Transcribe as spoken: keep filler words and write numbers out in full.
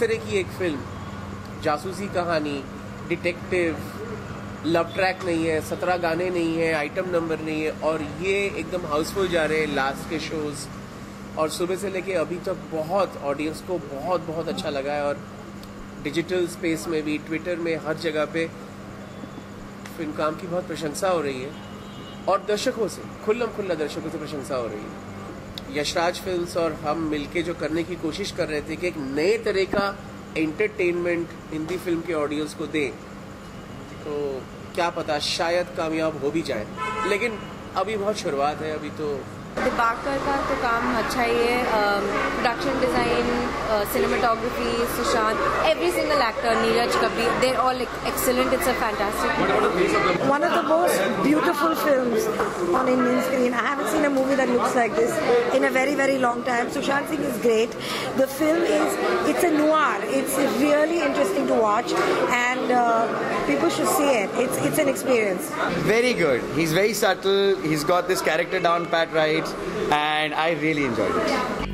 तरह की एक फिल्म, जासूसी कहानी, डिटेक्टिव, लव ट्रैक नहीं है, सत्रह गाने नहीं है, आइटम नंबर नहीं है, और ये एकदम हाउसफुल जा रहे हैं लास्ट के शोज़, और सुबह से लेके अभी तक बहुत ऑडियंस को बहुत बहुत अच्छा लगा है। और डिजिटल स्पेस में भी, ट्विटर में, हर जगह पे फिल्म काम की बहुत प्रशंसा हो रही है, और दर्शकों से, खुल्लम खुल्ला दर्शकों से प्रशंसा हो रही है। यशराज फिल्म्स और हम मिलके जो करने की कोशिश कर रहे थे कि एक नए तरह का एंटरटेनमेंट हिंदी फिल्म के ऑडियंस को दें, तो क्या पता शायद कामयाब हो भी जाए, लेकिन अभी बहुत शुरुआत है। अभी तो दिबाकर का तो काम अच्छा ही है, production design, cinematography, Sushant, every single actor, Neeraj Kapoor, there all excellent, it's a fantastic, one of the most beautiful films on Indian screen. I haven't seen a movie that looks like this in a very very long time. Sushant Singh is great. The film is it's a noir, it's really interesting to watch and people should see it, it's it's an experience. Very good, he is very subtle, he is got this character down pat right, and I really enjoyed it.